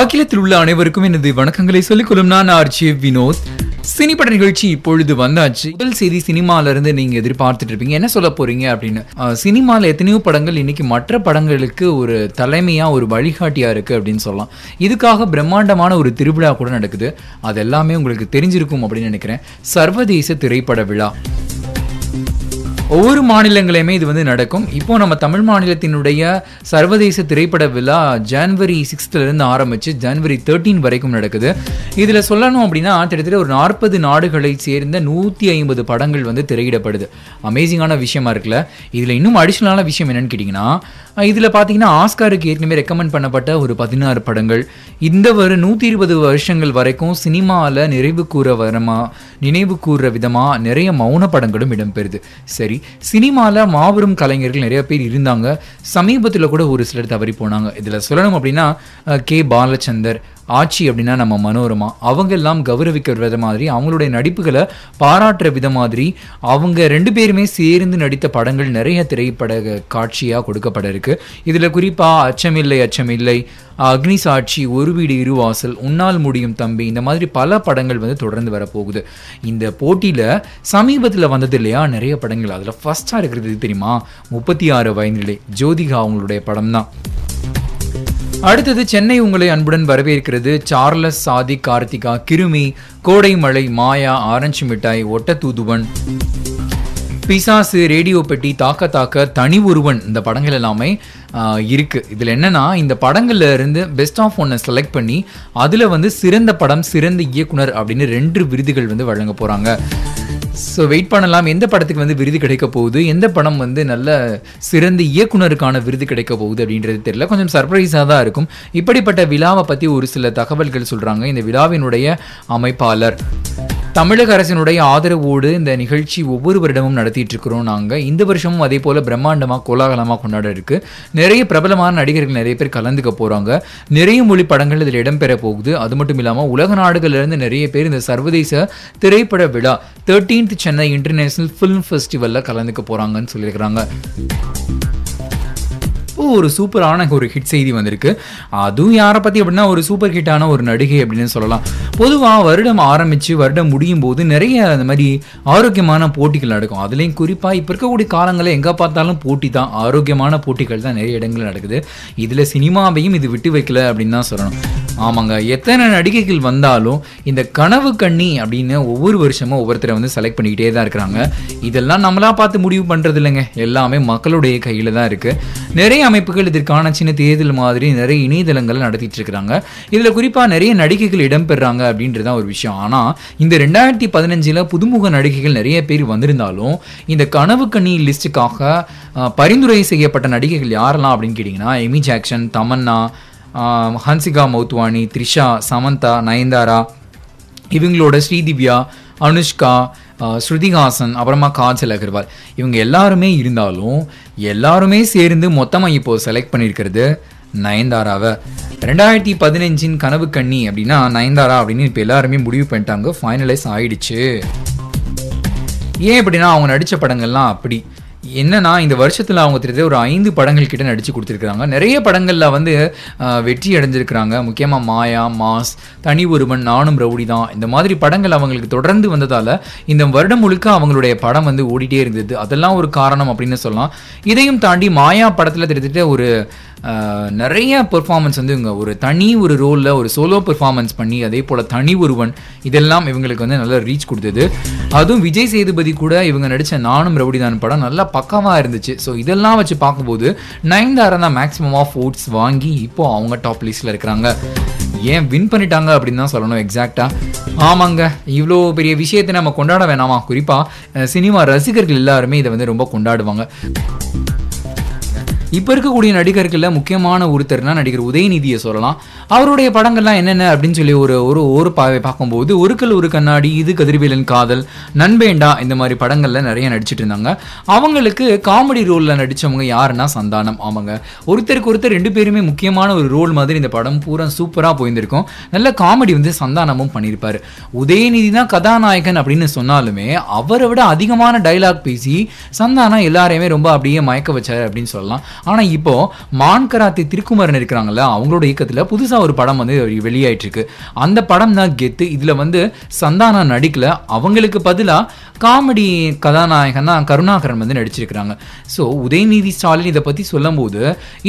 அகிலத்தில் உள்ள அனைவருக்கும் எனது வணக்கங்களை சொல்லிக்கொள்ளும் நான் ஆர்ஜி வினோத். சினிப்பட நிகழ்ச்சி இப்பொழுது வந்தாச்சு. முதல் செய்தி சினிமால இருந்து நீங்க எதிர்பார்த்துட்டு இருப்பீங்க என்ன சொல்ல போறீங்க அப்படின்னு. சினிமால எத்தனையோ படங்கள் இன்னைக்கு மற்ற படங்களுக்கு ஒரு தலைமையா ஒரு வழிகாட்டியா இருக்கு அப்படின்னு சொல்லலாம். இதுக்காக பிரம்மாண்டமான ஒரு திருவிழா கூட நடக்குது, அது எல்லாமே உங்களுக்கு தெரிஞ்சிருக்கும் அப்படின்னு நினைக்கிறேன். சர்வதேச திரைப்பட விழா ஒவ்வொரு மாநிலங்களையுமே இது வந்து நடக்கும். இப்போ நம்ம தமிழ் மாநிலத்தினுடைய சர்வதேச திரைப்பட விழா ஜனவரி 6th ஆரம்பிச்சு ஜனவரி 13 வரைக்கும் நடக்குது. இதில் சொல்லணும் அப்படின்னா கிட்டத்தட்ட ஒரு 40 நாடுகளை சேர்ந்த 150 படங்கள் வந்து திரையிடப்படுது. அமேசிங்கான விஷயமா இருக்குல்ல. இதில் இன்னும் அடிஷ்னலான விஷயம் என்னன்னு கேட்டிங்கன்னா, இதில் பார்த்தீங்கன்னா ஆஸ்காருக்கு ஏற்கனவே ரெக்கமெண்ட் பண்ணப்பட்ட ஒரு 16 படங்கள் இந்த ஒரு 120 வருஷங்கள் வரைக்கும் சினிமாவில் நினைவு கூற விதமாக நிறைய மௌன படங்களும் இடம்பெறுது. சரி, சினிமாவில் மாபெரும் கலைஞர்கள் நிறைய பேர் இருந்தாங்க, சமீபத்தில் கூட ஒரு சிலர் தவறி போனாங்க. இதில் சொல்லணும் அப்படின்னா கே. பாலச்சந்தர், ஆட்சி அப்படின்னா நம்ம மனோரமா, அவங்க எல்லாம் கௌரவிக்க வித மாதிரி, அவங்களுடைய நடிப்புகளை பாராட்டுற வித மாதிரி அவங்க 2 பேருமே சேர்ந்து நடித்த படங்கள் நிறைய திரைப்பட காட்சியாக கொடுக்கப்பட இருக்கு. இதில் குறிப்பாக அச்சமில்லை அச்சமில்லை, அக்னி சாட்சி, ஒரு வீடு இருவாசல், உன்னால் முடியும் தம்பி, இந்த மாதிரி பல படங்கள் வந்து தொடர்ந்து வரப்போகுது. இந்த போட்டியில் சமீபத்தில் வந்தது இல்லையா நிறைய படங்கள், அதில் ஃபர்ஸ்டாக இருக்கிறது தெரியுமா 36 வயநிலை, ஜோதிகா அவங்களுடைய படம் தான். அடுத்தது சென்னை உங்களை அன்புடன் வரவேற்கிறது. சார்லஸ், சாதி, கார்த்திகா, கிருமி, கோடைமலை, மாயா, ஆரஞ்சு மிட்டாய், ஒட்டத்தூதுவன், பிசாசு, ரேடியோ பெட்டி, தாக்க தாக்க, தனி ஒருவன், இந்த படங்கள் எல்லாமே இருக்குது. இதில் என்னென்னா இந்த படங்களில் இருந்து பெஸ்ட் ஆஃப் ஒன்னை செலக்ட் பண்ணி அதில் வந்து சிறந்த படம், சிறந்த இயக்குனர் அப்படின்னு 2 விருதுகள் வந்து வழங்க போகிறாங்க. ஸோ வெயிட் பண்ணலாம், எந்த படத்துக்கு வந்து விருது கிடைக்க போகுது, எந்த படம் வந்து நல்ல சிறந்த இயக்குனருக்கான விருது கிடைக்க போகுது அப்படின்றது தெரியல, கொஞ்சம் சர்ப்ரைஸாக தான் இருக்கும். இப்படிப்பட்ட விழாவை பற்றி ஒரு சில தகவல்கள் சொல்கிறாங்க. இந்த விழாவினுடைய அமைப்பாளர், தமிழக அரசினுடைய ஆதரவோடு இந்த நிகழ்ச்சி ஒவ்வொரு வருடமும் நடத்திட்டு இருக்கிறோம் நாங்கள், இந்த வருஷமும் அதே போல் பிரம்மாண்டமாக கோலாகலமாக கொண்டாட இருக்கு. நிறைய பிரபலமான நடிகர்கள் நிறைய பேர் கலந்துக்க போகிறாங்க, நிறைய மொழி படங்கள் இதில் இடம்பெற போகுது. அது மட்டும் இல்லாமல் உலக நாடுகளிலிருந்து நிறைய பேர் இந்த சர்வதேச திரைப்பட விழா 13th சென்னை இன்டர்நேஷனல் ஃபிலிம் ஃபெஸ்டிவலில் கலந்துக்க போகிறாங்கன்னு சொல்லியிருக்கிறாங்க. ஒரு சூப்பரான ஒரு ஹிட் செய்தி வந்திருக்கு. அதுவும் யாரை பற்றி அப்படின்னா ஒரு சூப்பர் ஹிட்டான ஒரு நடிகை அப்படின்னு சொல்லலாம். பொதுவாக வருடம் ஆரம்பித்து வருடம் முடியும் போது நிறைய அந்த மாதிரி ஆரோக்கியமான போட்டிகள் நடக்கும். அதுலேயும் குறிப்பாக இப்போ இருக்கக்கூடிய காலங்களில் எங்கே பார்த்தாலும் போட்டி தான், ஆரோக்கியமான போட்டிகள் தான் நிறைய இடங்கள் நடக்குது. இதில் சினிமாவையும் இது விட்டு வைக்கல அப்படின்னு தான் சொல்லணும். ஆமாங்க, எத்தனை நடிகைகள் வந்தாலும் இந்த கனவு கண்ணி அப்படின்னு ஒவ்வொரு வருஷமும் ஒவ்வொருத்தரை வந்து செலக்ட் பண்ணிக்கிட்டே தான் இருக்கிறாங்க. இதெல்லாம் நம்மளாக பார்த்து முடிவு பண்ணுறது இல்லைங்க, எல்லாமே மக்களுடைய கையில் தான் இருக்குது. நிறைய அமைப்புகள் இதற்கான சின்ன தேர்தல் மாதிரி நிறைய இணையதளங்களை நடத்திட்டு இருக்கிறாங்க. இதில் குறிப்பாக நிறைய நடிகைகள் இடம்பெறாங்க அப்படின்றதான் ஒரு விஷயம். ஆனால் இந்த 2015 புதுமுக நடிகைகள் நிறைய பேர் வந்திருந்தாலும் இந்த கனவு கண்ணி லிஸ்ட்டுக்காக பரிந்துரை செய்யப்பட்ட நடிகைகள் யாரெல்லாம் அப்படின்னு கேட்டிங்கன்னா எமி ஜாக்சன், தமன்னா, ஹன்சிகா மௌத்வானி, த்ரிஷா, சமந்தா, நயன்தாரா, இவங்களோட ஸ்ரீதிவ்யா, அனுஷ்கா, ஸ்ருதிஹாசன், அப்புறமா காஜல் அகர்வால், இவங்க எல்லாருமே இருந்தாலும் எல்லாருமே சேர்ந்து மொத்தமாக இப்போது செலக்ட் பண்ணியிருக்கிறது நயன்தாராவை. 2015 கனவு கண்ணி அப்படின்னா நயன்தாரா அப்படின்னு இப்போ எல்லாருமே முடிவு பண்ணிட்டாங்க, ஃபைனலைஸ் ஆகிடுச்சு. ஏன் அப்படின்னா அவங்க நடித்த படங்கள்லாம் அப்படி என்னன்னா இந்த வருஷத்தில் அவங்க தெரிஞ்ச ஒரு 5 படங்கள் கிட்ட நடித்து கொடுத்துருக்குறாங்க. நிறைய படங்களில் வந்து வெற்றி அடைஞ்சிருக்கிறாங்க. முக்கியமாக மாயா, மாஸ், தனி ஒருவன், நானும் ரவுடி தான், இந்த மாதிரி படங்கள் அவங்களுக்கு தொடர்ந்து வந்ததால் இந்த வருடம் முழுக்க அவங்களுடைய படம் வந்து ஓடிட்டே இருந்தது. அதெல்லாம் ஒரு காரணம் அப்படின்னு சொல்லலாம். இதையும் தாண்டி மாயா படத்தில் தெரிஞ்சிட்ட ஒரு நிறைய பெர்ஃபார்மன்ஸ் வந்து இவங்க ஒரு தனி ஒரு ரோலில் ஒரு சோலோ பெர்ஃபார்மன்ஸ் பண்ணி அதே போல் தனி ஒருவன், இதெல்லாம் இவங்களுக்கு வந்து நல்லா ரீச் கொடுத்தது. அதுவும் விஜய் சேதுபதி கூட இவங்க நடித்த நானும் ரவுடிதான் படம் நல்லா பக்கமாக இருந்துச்சு. ஸோ இதெல்லாம் வச்சு பார்க்கும்போது நயன்தாரா தான் மேக்ஸிமம் ஆஃப் ஓட்ஸ் வாங்கி இப்போ அவங்க டாப் லிஸ்ட்டில் இருக்கிறாங்க. ஏன் வின் பண்ணிட்டாங்க அப்படின்னு தான் சொல்லணும் எக்ஸாக்டாக. ஆமாங்க, இவ்வளோ பெரிய விஷயத்தை நம்ம கொண்டாட வேணாமா? குறிப்பாக சினிமா ரசிகர்கள் எல்லாருமே இதை வந்து ரொம்ப கொண்டாடுவாங்க. இப்போ இருக்கக்கூடிய நடிகர்களில் முக்கியமான ஒருத்தர்னா நடிகர் உதயநிதியை சொல்லலாம். அவருடைய படங்கள்லாம் என்னென்ன அப்படின்னு சொல்லி ஒரு ஒரு ஒரு பாவை பார்க்கும்போது ஒரு கல் ஒரு கண்ணாடி, இது கதிர்வேலன் காதல், நண்பேண்டா, இந்த மாதிரி படங்களில் நிறைய நடிச்சுட்டு இருந்தாங்க. அவங்களுக்கு காமெடி ரோலில் நடித்தவங்க யாருன்னா சந்தானம். ஆமாங்க, ஒருத்தருக்கு ஒருத்தர் 2 பேருமே முக்கியமான ஒரு ரோல் மாதிரி இந்த படம் பூரா சூப்பராக போயிருந்திருக்கும். நல்ல காமெடி வந்து சந்தானமும் பண்ணியிருப்பார். உதயநிதி தான் கதாநாயகன் அப்படின்னு சொன்னாலுமே அவரை விட அதிகமான டைலாக் பேசி சந்தானம் எல்லாரையுமே ரொம்ப அப்படியே மயக்க வச்சார் அப்படின்னு சொல்லலாம். ஆனால் இப்போ மான்கராத்தி திருக்குமரன் இருக்கிறாங்கல்ல அவங்களோட இயக்கத்தில் புதுசாக ஒரு படம் வந்து வெளியாயிட்டு இருக்கு. அந்த படம் தான் கெத்து. இதில் வந்து சந்தானா நடிக்கல, அவங்களுக்கு பதிலாக காமெடி கதாநாயகனா கருணாகரன் வந்து நடிச்சிருக்கிறாங்க. ஸோ உதயநிதி ஸ்டாலின் இதை பற்றி சொல்லும் போது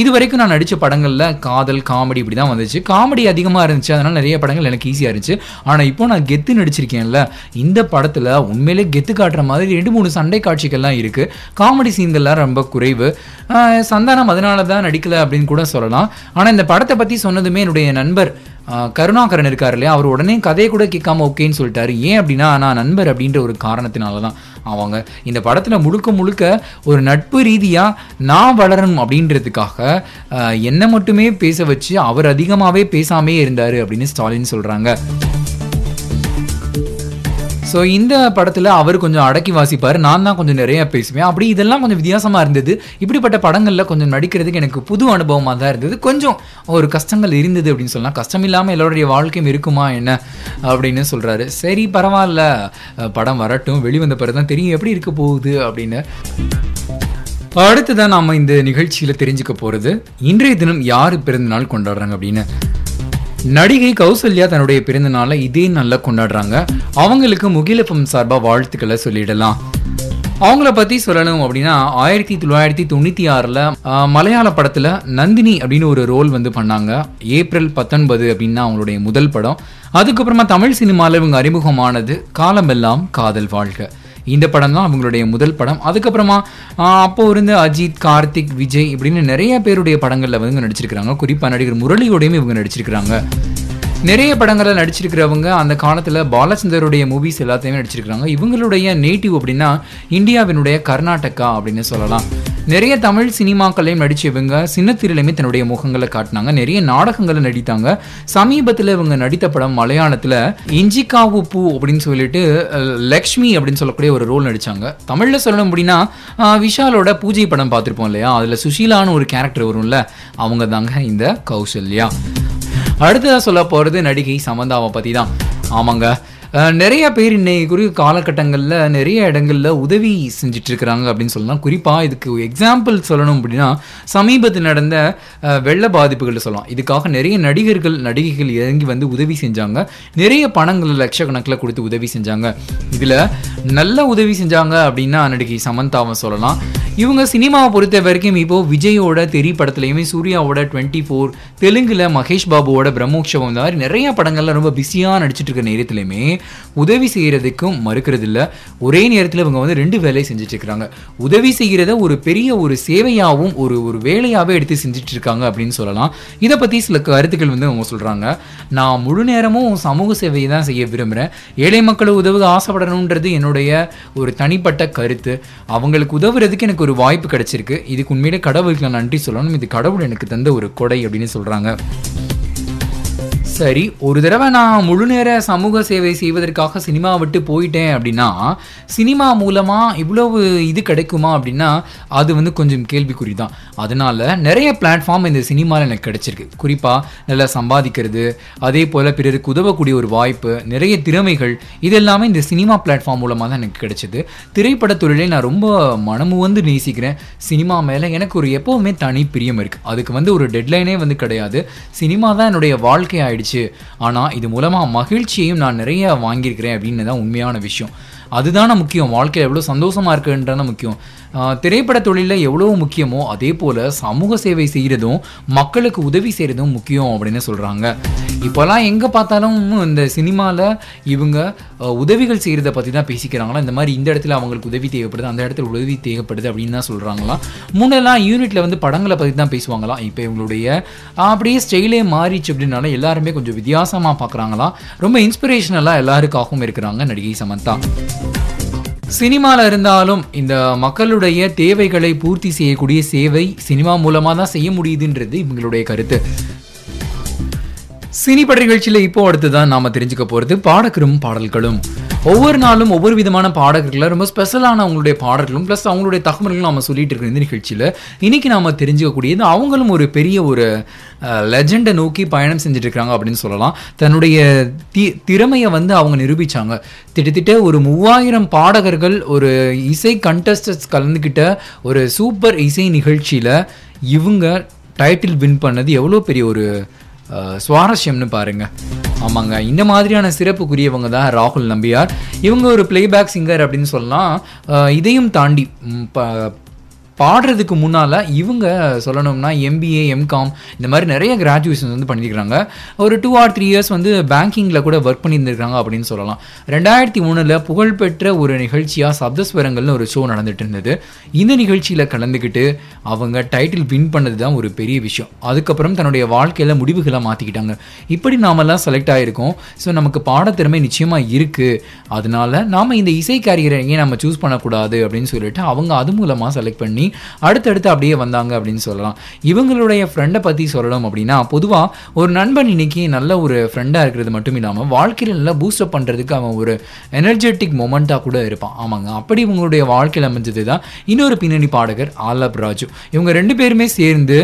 இது வரைக்கும் நான் நடித்த படங்களில் காதல் காமெடி இப்படி தான் வந்துச்சு, காமெடி அதிகமாக இருந்துச்சு, அதனால் நிறைய படங்கள் எனக்கு ஈஸியாக இருந்துச்சு. ஆனால் இப்போ நான் கெத்து நடிச்சிருக்கேன்ல, இந்த படத்தில் உண்மையிலே கெத்து காட்டுற மாதிரி 2-3 சண்டை காட்சிகள்லாம் இருக்குது, காமெடி சீன்கள்லாம் ரொம்ப குறைவு, சந்தானம் அதனால தான் நடிக்கலை அப்படின்னு கூட சொல்லலாம். ஆனால் இந்த படத்தை பற்றி சொன்னதுமே என்னுடைய நண்பர் கருணாகரன் இருக்கார் இல்லையா, அவர் உடனே கதையை கூட கேட்காம ஓகேன்னு சொல்லிட்டாரு. ஏன் அப்படின்னா நான் நண்பர் அப்படின்ற ஒரு காரணத்தினால தான். அவங்க இந்த படத்தில் முழுக்க முழுக்க ஒரு நட்பு ரீதியாக நான் வளரணும் அப்படின்றதுக்காக என்னை மட்டுமே பேச வச்சு அவர் அதிகமாகவே பேசாமே இருந்தார் அப்படின்னு ஸ்டாலின் சொல்கிறாங்க. ஸோ இந்த படத்தில் அவர் கொஞ்சம் அடக்கி வாசிப்பார், நான் தான் கொஞ்சம் நிறையா பேசுவேன். அப்படி இதெல்லாம் கொஞ்சம் வித்தியாசமாக இருந்தது. இப்படிப்பட்ட படங்களில் கொஞ்சம் நடிக்கிறதுக்கு எனக்கு புது அனுபவமாக தான் இருந்தது. கொஞ்சம் ஒரு கஷ்டங்கள் இருந்தது அப்படின்னு சொல்லலாம். கஷ்டம் இல்லாமல் எல்லோருடைய வாழ்க்கையும் இருக்குமா என்ன அப்படின்னு சொல்கிறாரு. சரி பரவாயில்ல, படம் வரட்டும், வெளிவந்த பிறகு தான் தெரியும் எப்படி இருக்க போகுது அப்படின்னு. அடுத்ததான் நாம் இந்த நிகழ்ச்சியில் தெரிஞ்சுக்க போகிறது இன்றைய தினம் யார் பிறந்தநாள் கொண்டாடுறாங்க அப்படின்னு. நடிகை கௌசல்யா தன்னுடைய பிறந்த நாளை இதே நல்லா கொண்டாடுறாங்க. அவங்களுக்கு முகிலப்பம் சார்பாக வாழ்த்துக்களை சொல்லிடலாம். அவங்கள பற்றி சொல்லணும் அப்படின்னா 1996 மலையாள படத்தில் நந்தினி அப்படின்னு ஒரு ரோல் வந்து பண்ணாங்க. ஏப்ரல் 19 அப்படின்னா அவங்களுடைய முதல் படம். அதுக்கப்புறமா தமிழ் சினிமாவில் இவங்க அறிமுகமானது காலமெல்லாம் காதல் வாழ்க்கை, இந்த படம் தான் அவங்களுடைய முதல் படம். அதுக்கப்புறமா அப்போது இருந்து அஜித், கார்த்திக், விஜய் இப்படின்னு நிறைய பேருடைய படங்களில் வந்து இவங்க நடிச்சிருக்கிறாங்க. குறிப்பாக நடிகர் முரளியோடையும் இவங்க நடிச்சிருக்கிறாங்க. நிறைய படங்களில் நடிச்சிருக்கிறவங்க அந்த காலத்தில் பாலச்சந்தருடைய மூவிஸ் எல்லாத்தையுமே நடிச்சிருக்கிறாங்க. இவங்களுடைய நேட்டிவ் அப்படின்னா இந்தியாவினுடைய கர்நாடகா அப்படின்னு சொல்லலாம். நிறைய தமிழ் சினிமாக்களையும் நடித்தவங்க சின்னத்திரையிலுமே தன்னுடைய முகங்களை காட்டினாங்க. நிறைய நாடகங்களை நடித்தாங்க. சமீபத்தில் இவங்க நடித்த படம் மலையாளத்தில் இஞ்சிக்காவு பூ அப்படின்னு சொல்லிட்டு லக்ஷ்மி அப்படின்னு சொல்லக்கூடிய ஒரு ரோல் நடித்தாங்க. தமிழில் சொல்லணும் அப்படின்னா விஷாலோட பூஜை படம் பார்த்துருப்போம் இல்லையா, அதில் சுஷீலான்னு ஒரு கேரக்டர் வரும்ல, அவங்க தாங்க இந்த கௌசல்யா. அடுத்ததாக சொல்ல போகிறது நடிகை சமந்தாவை பற்றி தான். ஆமாங்க, நிறைய பேர் இன்னைக்கு குறி காலகட்டங்களில் நிறைய இடங்களில் உதவி செஞ்சிட்ருக்கிறாங்க அப்படின்னு சொல்லலாம். குறிப்பாக இதுக்கு எக்ஸாம்பிள் சொல்லணும் அப்படின்னா சமீபத்தில் நடந்த வெள்ள பாதிப்புகள் சொல்லலாம். இதுக்காக நிறைய நடிகர்கள் நடிகைகள் இறங்கி வந்து உதவி செஞ்சாங்க. நிறைய பணங்கள் லட்சக்கணக்கில் கொடுத்து உதவி செஞ்சாங்க. இதில் நல்ல உதவி செஞ்சாங்க அப்படின்னா நடிகை சமந்தாவை சொல்லலாம். இவங்க சினிமாவை பொறுத்த வரைக்கும் இப்போது விஜயோட தெரி படத்துலையுமே, சூர்யாவோட 24, தெலுங்கில் மகேஷ் பாபுவோட பிரம்மோற்சவம், இந்த மாதிரி நிறையா படங்கள்லாம் ரொம்ப பிஸியாக நடிச்சிட்டு இருக்கிற நேரத்துலையுமே உதவி செய்கிறதுக்கும் மறுக்கிறதில்ல. ஒரே நேரத்தில் இவங்க வந்து 2 வேலையை செஞ்சுட்டு இருக்கிறாங்க. உதவி செய்கிறத ஒரு பெரிய ஒரு சேவையாகவும் ஒரு வேலையாகவே எடுத்து செஞ்சுட்டு இருக்காங்க அப்படின்னு சொல்லலாம். இதை பற்றி சில கருத்துக்கள் வந்து அவங்க சொல்கிறாங்க. நான் முழு நேரமும் சமூக சேவையை தான் செய்ய விரும்புகிறேன். ஏழை மக்களுக்கு உதவுவது ஆசைப்படணுன்றது என்னுடைய ஒரு தனிப்பட்ட கருத்து. அவங்களுக்கு உதவுறதுக்கு எனக்கு ஒரு வாய்ப்பு கிடைச்சிருக்கு. இதுக்கு உண்மையிலே கடவுளுக்கு நான் நன்றி சொல்லணும். இது கடவுள் எனக்கு தந்த ஒரு கொடை அப்படின்னு சொல்கிறாங்க. சரி, ஒரு தடவை நான் முழு நேர சமூக சேவை செய்வதற்காக சினிமா விட்டு போயிட்டேன் அப்படின்னா சினிமா மூலமாக இவ்வளவு இது கிடைக்குமா அப்படின்னா அது வந்து கொஞ்சம் கேள்விக்குறி தான். அதனால் நிறைய பிளாட்ஃபார்ம் இந்த சினிமாவில் எனக்கு கிடைச்சிருக்கு. குறிப்பாக நல்லா சம்பாதிக்கிறது, அதே போல் பிறருக்கு உதவக்கூடிய ஒரு வாய்ப்பு, நிறைய திறமைகள், இதெல்லாமே இந்த சினிமா பிளாட்ஃபார்ம் மூலமாக தான் எனக்கு கிடைச்சிது. திரைப்பட தொழிலை நான் ரொம்ப மனமு வந்து நேசிக்கிறேன். சினிமா மேலே எனக்கு ஒரு எப்போவுமே தனி பிரியம் இருக்குது. அதுக்கு வந்து ஒரு டெட்லைனே வந்து கிடையாது. சினிமா தான் என்னுடைய வாழ்க்கையாயிடுச்சு. ஆனா இது மூலமா மகிழ்ச்சியையும் நான் நிறைய வாங்கியிருக்கிறேன் அப்படின்னு தான் உண்மையான விஷயம். அதுதான முக்கியம். வாழ்க்கையில் எவ்வளோ சந்தோஷமாக இருக்குன்றதான முக்கியம். திரைப்பட தொழிலில் எவ்வளோ முக்கியமோ அதே போல் சமூக சேவை செய்கிறதும் மக்களுக்கு உதவி செய்கிறதும் முக்கியம் அப்படின்னு சொல்கிறாங்க. இப்போலாம் எங்கே பார்த்தாலும் இந்த சினிமாவில் இவங்க உதவிகள் செய்கிறத பற்றி தான் பேசிக்கிறாங்களா. இந்த மாதிரி இந்த இடத்துல அவங்களுக்கு உதவி தேவைப்படுது, அந்த இடத்துல உதவி தேவைப்படுது அப்படின்னு தான் சொல்கிறாங்களா. முன்னெல்லாம் யூனிட்டில் வந்து படங்களை பற்றி தான் பேசுவாங்களாம். இப்போ இவங்களுடைய அப்படியே ஸ்டைலே மாறிச்சு அப்படின்னால எல்லாருமே கொஞ்சம் வித்தியாசமாக பார்க்குறாங்களாம். ரொம்ப இன்ஸ்பிரேஷனலாக எல்லாருக்காகவும் இருக்கிறாங்க நடிகை சமந்தா. சினிமாவில் இருந்தாலும் இந்த மக்களுடைய தேவைகளை பூர்த்தி செய்யக்கூடிய சேவை சினிமா மூலமாக தான் செய்ய முடியுதுன்றது இவங்களுடைய கருத்து. சினிப்பட நிகழ்ச்சியில் இப்போ அடுத்துதான் நாம் தெரிஞ்சுக்க போகிறது பாடகரும் பாடல்களும். ஒவ்வொரு நாளும் ஒவ்வொரு விதமான பாடகர்களை, ரொம்ப ஸ்பெஷலான அவங்களுடைய பாடல்களும் ப்ளஸ் அவங்களுடைய தகவல்களும் நம்ம சொல்லிட்டு இருக்கிற இந்த நிகழ்ச்சியில் இன்றைக்கி நாம் தெரிஞ்சுக்கக்கூடியது அவங்களும் ஒரு பெரிய ஒரு லெஜெண்டை நோக்கி பயணம் செஞ்சுட்டு இருக்கிறாங்க அப்படின்னு சொல்லலாம். தன்னுடைய திறமையை வந்து அவங்க நிரூபித்தாங்க. கிட்டத்தட்ட ஒரு 3000 பாடகர்கள் ஒரு இசை கண்டஸ்டன்ஸ் கலந்துக்கிட்ட ஒரு சூப்பர் இசை நிகழ்ச்சியில் இவங்க டைட்டில் வின் பண்ணது எவ்வளோ பெரிய ஒரு சுவாரஸ்யம்னு பாருங்கள். ஆமாங்க, இந்த மாதிரியான சிறப்புக்குரியவங்க தான் ராகுல் நம்பியார். இவங்க ஒரு பிளேபேக் சிங்கர் அப்படின்னு சொல்லலாம். இதையும் தாண்டி பாடுறதுக்கு முன்னால் இவங்க சொல்லணும்னா எம்பிஏ எம்காம் இந்த மாதிரி நிறைய கிராஜுவேஷன்ஸ் வந்து பண்ணியிருக்கிறாங்க. ஒரு 2 or 3 years வந்து பேங்கிங்கில் கூட ஒர்க் பண்ணியிருந்திருக்காங்க அப்படின்னு சொல்லலாம். 2003 புகழ்பெற்ற ஒரு நிகழ்ச்சியாக சப்தஸ்வரங்கள்னு ஒரு ஷோ நடந்துகிட்டு இருந்தது. இந்த நிகழ்ச்சியில் கலந்துக்கிட்டு அவங்க டைட்டில் வின் பண்ணது தான் ஒரு பெரிய விஷயம். அதுக்கப்புறம் தன்னுடைய வாழ்க்கையில் முடிவுகளை மாற்றிக்கிட்டாங்க. இப்படி நாமெல்லாம் செலக்ட் ஆகிருக்கோம். ஸோ நமக்கு பாடத்திறமை நிச்சயமாக இருக்குது, அதனால் நாம் இந்த இசை கேரியரை ஏன் நம்ம சூஸ் பண்ணக்கூடாது அப்படின்னு சொல்லிட்டு அவங்க அது மூலமாக செலக்ட் பண்ணி அடுத்தடுத்து அப்படியே வந்தாங்க அப்படின்னு சொல்லலாம். இவங்களுடைய ஃப்ரெண்டை பற்றி சொல்லணும் அப்படின்னா, பொதுவாக ஒரு நண்பன் இன்னைக்கு நல்ல ஒரு ஃப்ரெண்டாக இருக்கிறது மட்டும் இல்லாமல் வாழ்க்கையில் நல்லா பூஸ்டப் பண்ணுறதுக்கு அவன் ஒரு எனர்ஜெட்டிக் மொமெண்ட்டாக கூட இருப்பான். ஆமாங்க, அப்படி இவங்களுடைய வாழ்க்கையில் அமைஞ்சது தான் இன்னொரு பின்னணி பாடகர் ஆலப் ராஜு. இவங்க 2 பேருமே சேர்ந்து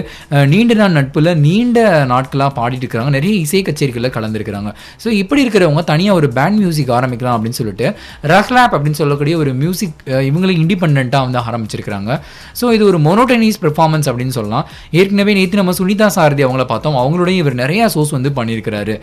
நீண்ட நாள் நட்பில் நீண்ட நாட்களாக பாடிட்டு இருக்கிறாங்க. நிறைய இசை கச்சேரிகளில் கலந்துருக்கிறாங்க. ஸோ இப்படி இருக்கிறவங்க தனியாக ஒரு பேண்ட் மியூசிக் ஆரம்பிக்கலாம் அப்படின்னு சொல்லிட்டு ரஹ்லாப் அப்படின்னு சொல்லக்கூடிய ஒரு மியூசிக் இவங்களே இண்டிபெண்ட்டாக வந்து ஆரம்பிச்சிருக்கிறாங்க. ஸோ இது ஒரு மோனோட்டனிஸ் பெர்ஃபார்மன்ஸ் அப்படின்னு சொல்லலாம். ஏற்கனவே நேற்று நம்ம சுனிதா சாரதி அவங்கள பார்த்தோம். அவங்களுடைய இவர் நிறையா ஷோஸ் வந்து பண்ணியிருக்கிறாரு.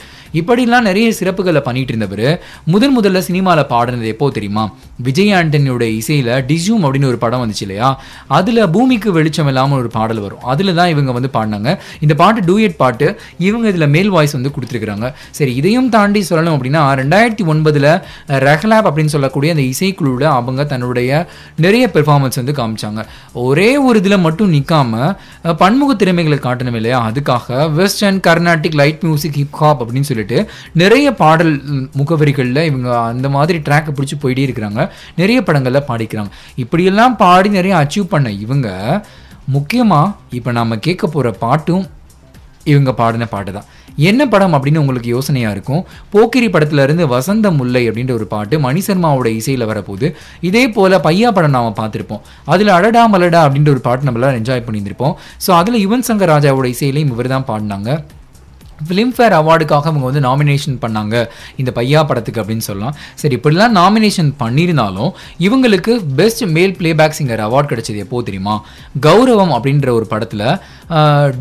இப்படிலாம் நிறைய சிறப்புகளை பண்ணிகிட்டு இருந்தவர் முதல்ல சினிமாவில் பாடுனது எப்போ தெரியுமா? விஜய் ஆண்டனியோடைய இசையில் டிஸ்யூம் அப்படின்னு ஒரு படம் வந்துச்சு இல்லையா, அதில் பூமிக்கு வெளிச்சம் இல்லாமல் ஒரு பாடல் வரும். அதில் தான் இவங்க வந்து பாடினாங்க. இந்த பாட்டு டூயட் பாட்டு. இவங்க இதில் மேல் வாய்ஸ் வந்து கொடுத்துருக்குறாங்க. சரி, இதையும் தாண்டி சொல்லணும் அப்படின்னா 2009 ரஹ்லாப் அப்படின்னு சொல்லக்கூடிய அந்த இசைக்குழுவில் அவங்க தன்னுடைய நிறைய பெர்ஃபார்மன்ஸ் வந்து காமிச்சாங்க. ஒரே ஒரு இதில் மட்டும் நிற்காமல் பன்முக திறமைகளை காட்டணும் இல்லையா, அதுக்காக western, Carnatic, light music, hip hop அப்படின்னு சொல்லிட்டு நிறைய பாடல் முகவரிகளில் இவங்க அந்த மாதிரி ட்ராக்கை பிடிச்சி போயிட்டே இருக்கிறாங்க. நிறைய படங்களில் பாடிக்கிறாங்க. இப்படியெல்லாம் பாடி நிறைய அச்சீவ் பண்ண இவங்க முக்கியமாக இப்போ நம்ம கேட்க போகிற பாட்டும் இவங்க பாடின பாட்டு தான். என்ன படம் அப்படின்னு உங்களுக்கு யோசனையாக இருக்கும். போக்கிரி படத்துலேருந்து வசந்த முல்லை அப்படின்ற ஒரு பாட்டு மணி சர்மாவோட இசையில் வரப்போகுது. இதே போல் பையா படம் நாம் பார்த்துருப்போம். அதில் அடடா மலடா அப்படின்ற ஒரு பாட்டு நம்மளால் என்ஜாய் பண்ணியிருந்திருப்போம். ஸோ அதில் யுவன் சங்கர் ராஜாவோட இசையிலையும் இவர் தான் பாடினாங்க. ஃபிலிம்ஃபேர் அவார்டுக்காக அவங்க வந்து நாமினேஷன் பண்ணாங்க இந்த பையா படத்துக்கு அப்படின்னு சொல்லலாம். சரி, இப்படிலாம் நாமினேஷன் பண்ணியிருந்தாலும் இவங்களுக்கு பெஸ்ட் மேல் பிளேபேக் சிங்கர் அவார்டு கிடைச்சது எப்போ தெரியுமா? கௌரவம் அப்படின்ற ஒரு படத்தில்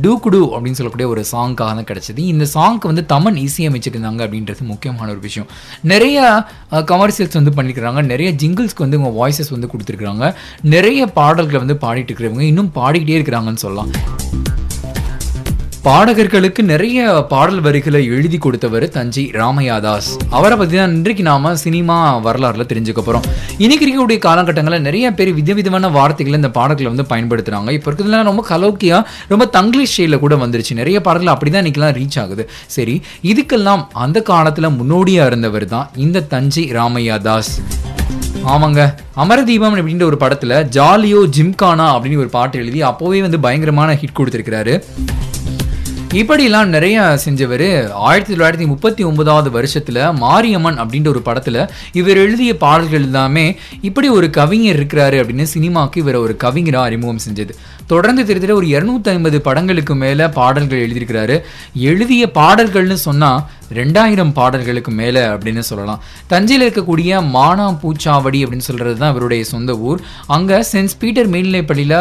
டூக்குடு அப்படின்னு சொல்லக்கூடிய ஒரு சாங்காக தான் கிடைச்சது. இந்த சாங்க்கு வந்து தமன் இசையமைச்சிருந்தாங்க அப்படின்றது முக்கியமான ஒரு விஷயம். நிறைய கமர்ஷியல்ஸ் வந்து பண்ணியிருக்கிறாங்க. நிறைய ஜிங்கிள்ஸ்க்கு வந்து இவங்க வாய்ஸஸ் வந்து கொடுத்துருக்குறாங்க. நிறைய பாடல்களை வந்து பாடிட்டு இருக்கிறவங்க இன்னும் பாடிக்கிட்டே இருக்கிறாங்கன்னு சொல்லலாம். பாடகர்களுக்கு நிறைய பாடல் வரிகளை எழுதி கொடுத்தவர் தஞ்சை ராமையாதாஸ். அவரை பற்றி தான் இன்றைக்கு நாம் சினிமா வரலாறுல தெரிஞ்சுக்க போகிறோம். இன்னைக்கு இருக்கக்கூடிய காலகட்டங்களில் நிறைய பேர் விதவிதமான வார்த்தைகளை இந்த பாடல்களை வந்து பயன்படுத்துகிறாங்க. இப்போ இருக்கிறதுலாம் ரொம்ப கலோக்கியாக, ரொம்ப தங்கிலீஷ் ஸ்டைலில் கூட வந்துருச்சு. நிறைய பாடல்கள் அப்படி தான் இன்றைக்கெலாம் ரீச் ஆகுது. சரி, இதுக்கெல்லாம் அந்த காலத்தில் முன்னோடியாக இருந்தவர் தான் இந்த தஞ்சை ராமையாதாஸ். ஆமாங்க, அமரதீபம் அப்படின்ற ஒரு படத்தில் ஜாலியோ ஜிம்கானா அப்படின்னு ஒரு பாட்டு எழுதி அப்போவே வந்து பயங்கரமான ஹிட் கொடுத்துருக்கிறாரு. இப்படிலாம் நிறைய செஞ்சவர். 1939 வருஷத்தில் மாரியம்மன் அப்படின்ற ஒரு படத்தில் இவர் எழுதிய பாடல்கள் எல்லாமே இப்படி ஒரு கவிஞர் இருக்கிறாரு அப்படின்னு சினிமாவுக்கு இவரை ஒரு கவிஞராக அறிமுகம் செஞ்சது. தொடர்ந்து திருத்திட்டு ஒரு 250 படங்களுக்கு மேலே பாடல்கள் எழுதியிருக்கிறாரு. எழுதிய பாடல்கள்னு சொன்னால் 2000 பாடல்களுக்கு மேலே அப்படின்னு சொல்லலாம். தஞ்சையில் இருக்கக்கூடிய மானாம்பூச்சாவடி அப்படின்னு சொல்கிறது தான் இவருடைய சொந்த ஊர். அங்கே சென்ட் பீட்டர் மேல்நிலைப்பள்ளியில்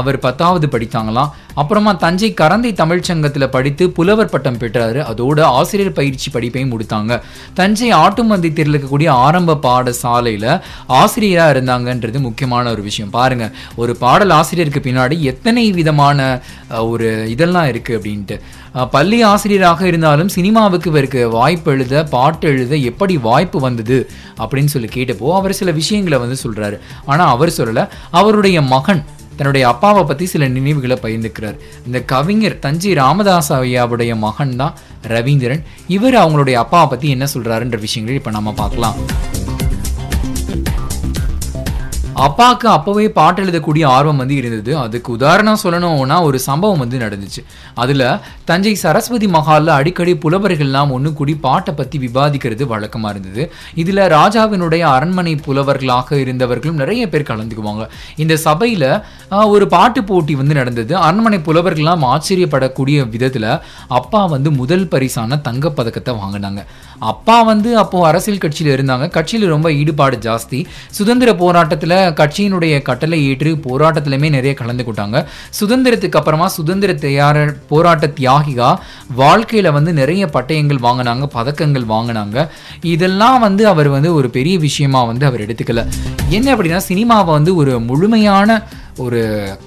அவர் 10th படித்தாங்களாம். அப்புறமா தஞ்சை கரந்தை தமிழ்ச்சங்கத்தில் படித்து புலவர் பட்டம் பெற்றார். அதோட ஆசிரியர் பயிற்சி படிப்பையும் கொடுத்தாங்க. தஞ்சை ஆட்டுமந்தை தெருவில் இருக்கக்கூடிய ஆரம்ப பாடசாலையில் ஆசிரியராக இருந்தாங்கன்றது முக்கியமான ஒரு விஷயம். பாருங்கள், ஒரு பாடல் ஆசிரியருக்கு பின்னாடி எத்தனை விதமான ஒரு இதெல்லாம் இருக்குது அப்படின்ட்டு. பள்ளி ஆசிரியராக இருந்தாலும் சினிமாவுக்கு இவருக்கு வாய்ப்பு எழுத, பாட்டு எழுத எப்படி வாய்ப்பு வந்தது அப்படின்னு சொல்லி கேட்டப்போ அவர் சில விஷயங்களை வந்து சொல்கிறாரு. ஆனால் அவர் சொல்லலை, அவருடைய மகன் தன்னுடைய அப்பாவை பற்றி சில நினைவுகளை பகிர்ந்துக்கிறார். இந்த கவிஞர் தஞ்சை ராமதாஸ் ஐயாவுடைய மகன் தான் ரவீந்திரன். இவர் அவங்களுடைய அப்பாவை பற்றி என்ன சொல்கிறாருன்ற விஷயங்களை இப்போ நம்ம பார்க்கலாம். அப்பாவுக்கு அப்போவே பாட்டு எழுதக்கூடிய ஆர்வம் வந்து இருந்தது. அதுக்கு உதாரணம் சொல்லணும்னா ஒரு சம்பவம் வந்து நடந்துச்சு. அதில் தஞ்சை சரஸ்வதி மகாலில் அடிக்கடி புலவர்கள்லாம் ஒன்று கூடி பாட்டை பற்றி விவாதிக்கிறது வழக்கமாக இருந்தது. இதில் ராஜாவினுடைய அரண்மனை புலவர்களாக இருந்தவர்களும் நிறைய பேர் கலந்துக்குவாங்க. இந்த சபையில் ஒரு பாட்டு போட்டி வந்து நடந்தது. அரண்மனை புலவர்கள்லாம் ஆச்சரியப்படக்கூடிய விதத்தில் அப்பா வந்து முதல் பரிசான தங்கப்பதக்கத்தை வாங்கினாங்க. அப்பா வந்து அப்போது அரசியல் கட்சியில் இருந்தாங்க. கட்சியில் ரொம்ப ஈடுபாடு ஜாஸ்தி. சுதந்திர போராட்டத்தில் கட்சியினுடைய கட்டளை ஏற்று போராட்டத்திலுமே நிறைய கலந்துக்கிட்டாங்க. சுதந்திரத்துக்கு அப்புறமா சுதந்திர போராட்ட தியாகிகா வாழ்க்கையில் வந்து நிறைய பட்டயங்கள் வாங்கினாங்க, பதக்கங்கள் வாங்கினாங்க. இதெல்லாம் வந்து அவர் வந்து ஒரு பெரிய விஷயமா வந்து அவர் எடுத்துக்கல. என்ன அப்படின்னா சினிமாவை வந்து ஒரு முழுமையான ஒரு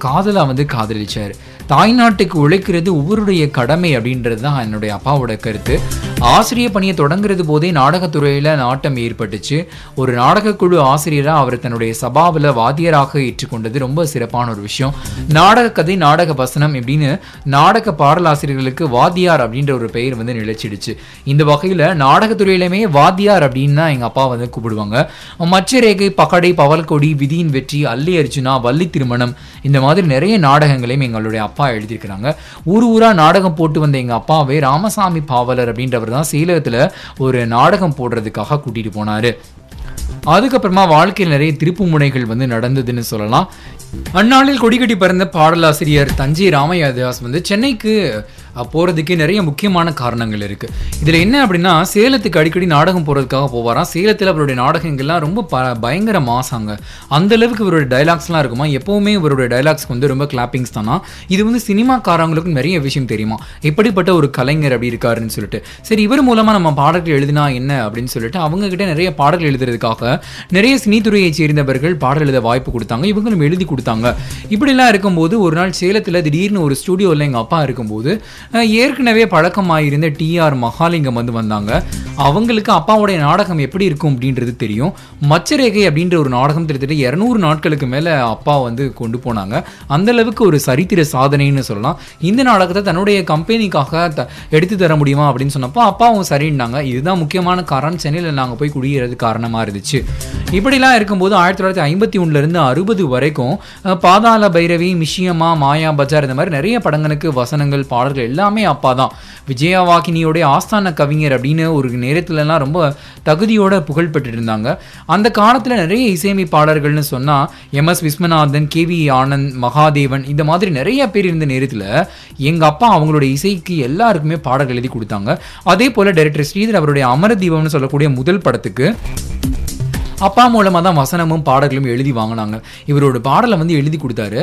காதலாக வந்து காதலிச்சார். தாய்நாட்டுக்கு உழைக்கிறது ஒவ்வொருடைய கடமை அப்படின்றது தான் என்னுடைய அப்பாவோட கருத்து. ஆசிரியர் பணியை தொடங்குறது போதே நாடகத்துறையில் நாட்டம் ஏற்பட்டுச்சு. ஒரு நாடகக்குழு ஆசிரியராக அவர் தன்னுடைய சபாவில் வாத்தியராக ஏற்றுக்கொண்டது ரொம்ப சிறப்பான ஒரு விஷயம். நாடக கதை, நாடக வசனம் இப்படின்னு நாடக பாடலாசிரியர்களுக்கு வாத்தியார் அப்படின்ற ஒரு பெயர் வந்து நிலைச்சிடுச்சு. இந்த வகையில் நாடகத்துறையிலுமே வாத்தியார் அப்படின்னு தான் எங்கள் அப்பா வந்து கூப்பிடுவாங்க. மச்ச ரேகை, பகடை, பவல்கொடி, விதியின் வெற்றி, அல்லி அர்ஜுனா, வள்ளி திருமணம், இந்த மாதிரி நிறைய நாடகங்களையும் எங்களுடைய அப்பா எழுதியிருக்கிறாங்க. ஊர் ஊரா நாடகம் போட்டு வந்த எங்க அப்பாவே ராமசாமி பாவலர் அப்படின்றவர் தான் சேலத்துல ஒரு நாடகம் போடுறதுக்காக கூட்டிட்டு போனாரு. அதுக்கப்புறமா வாழ்க்கையில் நிறைய திருப்பு முனைகள் வந்து நடந்ததுன்னு சொல்லலாம். அந்நாளில் கொடிக்கட்டி பிறந்த பாடலாசிரியர் தஞ்சை ராமையாதாஸ் வந்து சென்னைக்கு போகிறதுக்கு நிறைய முக்கியமான காரணங்கள் இருக்குது. இதில் என்ன அப்படின்னா சேலத்துக்கு அடிக்கடி நாடகம் போகிறதுக்காக போவாராம். சேலத்தில் அவருடைய நாடகங்கள்லாம் ரொம்ப பயங்கர மாசாங்க. அந்தளவுக்கு இவருடைய டைலாக்ஸ்லாம் இருக்குமா, எப்போவுமே இவருடைய டைலாக்ஸ்க்கு வந்து ரொம்ப கிளாப்பிங்ஸ் தானா. இது வந்து சினிமாக்காரங்களுக்கும் நிறைய விஷயம் தெரியுமா, எப்படிப்பட்ட ஒரு கலைஞர் அப்படி இருக்காருன்னு சொல்லிட்டு. சரி, இவர் மூலமாக நம்ம பாடல்கள் எழுதினா என்ன அப்படின்னு சொல்லிட்டு அவங்ககிட்ட நிறைய பாடல்கள் எழுதுறதுக்காக நிறைய சினித்துறையை சேர்ந்தவர்கள் பாடல் எழுத வாய்ப்பு கொடுத்தாங்க, இவங்களும் எழுதி கொடுத்தாங்க. இப்படிலாம் இருக்கும்போது ஒரு நாள் சேலத்தில் திடீர்னு ஒரு ஸ்டூடியோவில் எங்கள் அப்பா இருக்கும்போது ஏற்கனவே பழக்கமாயிருந்த டிஆர் மகாலிங்கம் வந்து வந்தாங்க. அவங்களுக்கு அப்பாவுடைய நாடகம் எப்படி இருக்கும் அப்படின்றது தெரியும். மச்சரேகை அப்படின்ற ஒரு நாடகம் கிட்டத்தட்ட 200 நாட்களுக்கு மேலே அப்பா வந்து கொண்டு போனாங்க. அந்தளவுக்கு ஒரு சரித்திர சாதனைன்னு சொல்லலாம். இந்த நாடகத்தை தன்னுடைய கம்பெனிக்காக எடுத்து தர முடியுமா அப்படின்னு சொன்னப்போ அப்பாவும் சரின்னாங்க. இதுதான் முக்கியமான காரணம், சென்னையில் நாங்கள் போய் குடியேறது காரணமாக இருந்துச்சு. இப்படிலாம் இருக்கும்போது 1951லேருந்து 60 வரைக்கும் பாதாள பைரவி, மிஷியம்மா, மாயா பஜார், இந்த மாதிரி நிறைய படங்களுக்கு வசனங்கள், பாடல்கள் எல்லாமே அப்பா தான். விஜயவாகினியோடைய ஆஸ்தான கவிஞர் அப்படின்னு ஒரு நேரத்துலலாம் ரொம்ப தகுதியோட புகழ்பெற்று இருந்தாங்க. அந்த காலத்தில் நிறைய இசையமைப்பாளர்கள்னு சொன்னால் MS விஸ்வநாதன், KV ஆனந்த், மகாதேவன், இந்த மாதிரி நிறைய பேர் இருந்த நேரத்தில் எங்கள் அப்பா அவங்களுடைய இசைக்கு எல்லாருக்குமே பாடல்கள் எழுதி கொடுத்தாங்க. அதே போல் டைரக்டர் ஸ்ரீதர் அவருடைய அமரதீபம்னு சொல்லக்கூடிய முதல் படத்துக்கு அப்பா மூலமாக தான் வசனமும் பாடல்களும் எழுதி வாங்கினாங்க. இவரோட பாடலை வந்து எழுதி கொடுத்தாரு.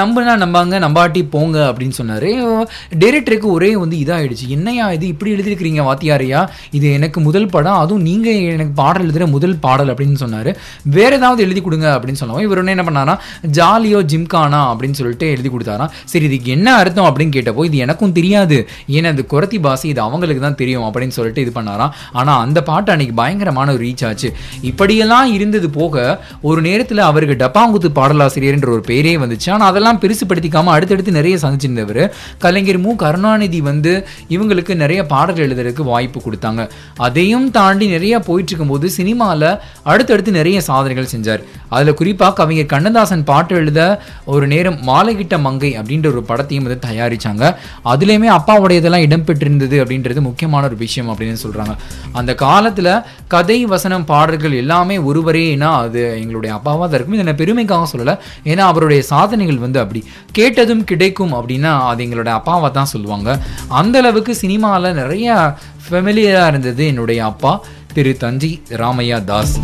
நம்பினா நம்பாங்க, நம்பாட்டி போங்க அப்படின்னு சொன்னார். டைரக்டருக்கு ஒரே வந்து இதாகிடுச்சு, என்னையா இது இப்படி எழுதியிருக்கிறீங்க வாத்தியாரையா, இது எனக்கு முதல் படம், அதுவும் நீங்கள் எனக்கு பாடல் எழுதுகிற முதல் பாடல் அப்படின்னு சொன்னார். வேறு ஏதாவது எழுதி கொடுங்க அப்படின்னு சொன்னோம். இவர் என்ன பண்ணாரா, ஜாலியோ ஜிம்கானா அப்படின்னு சொல்லிட்டு எழுதி கொடுத்தாராம். சரி, இதுக்கு என்ன அர்த்தம் அப்படின்னு கேட்டப்போ இது எனக்கும் தெரியாது, ஏன்னா அது குரத்தி பாசி, இது அவங்களுக்கு தான் தெரியும் அப்படின்னு சொல்லிட்டு இது பண்ணாராம். ஆனால் அந்த பாட்டு அன்றைக்கி பயங்கரமான ஒரு ரீச் ஆச்சு. இப்படியெல்லாம் இருந்தது போக ஒரு நேரத்தில் அவருக்கு டப்பாங்குத்து பாடலாசிரியர் என்ற ஒரு பெயரே வந்துச்சு. ஆனால் அதெல்லாம் பெருசுப்படுத்திக்காமல் அடுத்தடுத்து நிறைய சந்திச்சிருந்தவர். கலைஞர் மு கருணாநிதி வந்து இவங்களுக்கு நிறைய பாடல்கள் எழுதுறதுக்கு வாய்ப்பு கொடுத்தாங்க. அதையும் தாண்டி நிறையா போயிட்டு இருக்கும்போது சினிமாவில் அடுத்தடுத்து நிறைய சாதனைகள் செஞ்சார். அதில் குறிப்பாக கவிஞர் கண்ணதாசன் பாட்டு எழுத ஒரு நேரம் மாலைகிட்ட மங்கை அப்படின்ற ஒரு படத்தையும் வந்து தயாரித்தாங்க. அதுலேயுமே அப்பாவுடையதெல்லாம் இடம்பெற்றிருந்தது அப்படின்றது முக்கியமான ஒரு விஷயம் அப்படின்னு சொல்கிறாங்க. அந்த காலத்தில் கதை, வசனம், பாடல்கள் எல்லாம் ஒருவரேனா அது எங்களுடைய அப்பாவா தான் இருக்கும். இதை பெருமைக்காக சொல்லல, ஏன்னா அவருடைய சாதனைகள் வந்து அப்படி கேட்டதும் கிடைக்கும் அப்படின்னா அது எங்களுடைய அப்பாவா தான் சொல்லுவாங்க. அந்த அளவுக்கு சினிமாவில் நிறைய ஃபெமிலியராக இருந்தது என்னுடைய அப்பா திரு தஞ்சை ராமையா தாஸ்,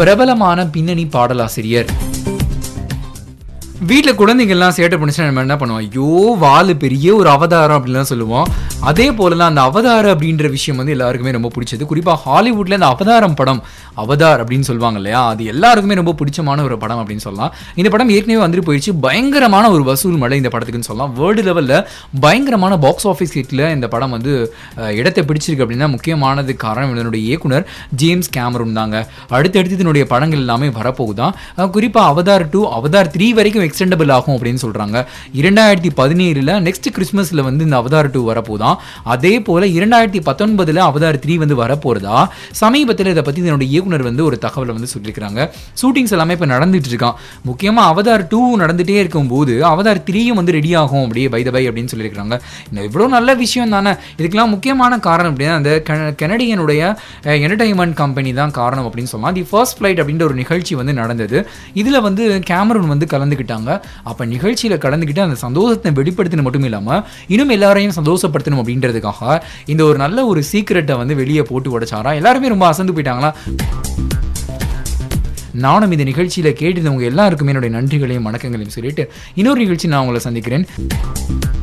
பிரபலமான பின்னணி பாடலாசிரியர். வீட்டில் குழந்தைங்கள்லாம் சேட்டை பண்ணிச்சுன்னா நம்ம என்ன பண்ணுவோம், ஐயோ வாலு பெரிய ஒரு அவதாரம் அப்படின்லாம் சொல்லுவோம். அதே போலலாம் அந்த அவதாரம் அப்படின்ற விஷயம் வந்து எல்லாருக்குமே ரொம்ப பிடிச்சது. குறிப்பாக ஹாலிவுட்டில் அந்த அவதாரம் படம், அவதார் அப்படின்னு சொல்லுவாங்க இல்லையா, அது எல்லாருக்குமே ரொம்ப பிடிச்சமான ஒரு படம் அப்படின்னு சொல்லலாம். இந்த படம் ஏற்கனவே வந்துட்டு போயிடுச்சு. பயங்கரமான ஒரு வசூல் மழை இந்த படத்துக்குன்னு சொல்லலாம். வேர்ல்டு லெவலில் பயங்கரமான பாக்ஸ் ஆஃபீஸ் ஹிட்டில் இந்த படம் வந்து இடத்தை பிடிச்சிருக்கு அப்படின்னா முக்கியமானது காரணம் இதனுடைய இயக்குனர் ஜேம்ஸ் கேமரூன் தாங்க. அடுத்தடுத்து இதனுடைய படங்கள் எல்லாமே வரப்போகுதான். குறிப்பாக அவதார் 2, அவதார் 3 வரைக்கும் எக்ஸ்டெண்டபிள் ஆகும் அப்படின்னு சொல்கிறாங்க. 2017 நெக்ஸ்ட் கிறிஸ்மஸில் வந்து இந்த அவதார் 2 வரப்போகுதான். அதே போல 2019 அவதார் 3 வந்து வரப்போறதா சமீபத்தில் இதை பத்தி என்னோட இயக்குனர் வந்து ஒரு தகவலை வந்து சொல்லியிருக்காங்க. ஷூட்டிங்ஸ் எல்லாமே இப்போ நடந்துட்டு இருக்கான். முக்கியமாக அவதார் 2 நடந்துட்டே இருக்கும்போது அவதார் 3 வந்து ரெடி ஆகும் அப்படியே பை த பை அப்படின்னு சொல்லியிருக்காங்க. இவ்வளோ நல்ல விஷயம் தானே. இதுக்கெல்லாம் முக்கியமான காரணம் அப்படின்னா அந்த கனடியனுடைய என்டர்டைன்மெண்ட் கம்பெனி தான் காரணம் அப்படின்னு சொல்லலாம். தி ஃபர்ஸ்ட் ஃப்ளைட் அப்படின்ற ஒரு நிகழ்ச்சி வந்து நடந்தது. இதில் வந்து கேமரூன் வந்து கலந்துக்கிட்டாங்க. அப்போ நிகழ்ச்சியில் கலந்துக்கிட்டு அந்த சந்தோஷத்தை வெளிப்படுத்தின மட்டும் இல்லாமல் இன்னும் எல்லாரையும் சந்தோஷப்படுத்தணும் அப்படின்றதுக்காக இந்த ஒரு நல்ல ஒரு சீக்ரெட்டை வந்து வெளியே போட்டு உடைச்சாராம். எல்லாருமே ரொம்ப அசந்து போயிட்டாங்களா. நானும் இந்த நிகழ்ச்சியில் கேட்டிருந்தவங்க எல்லாருக்குமே என்னுடைய நன்றிகளையும் வணக்கங்களையும் சொல்லிட்டு இன்னொரு நிகழ்ச்சி நான் உங்களை சந்திக்கிறேன்.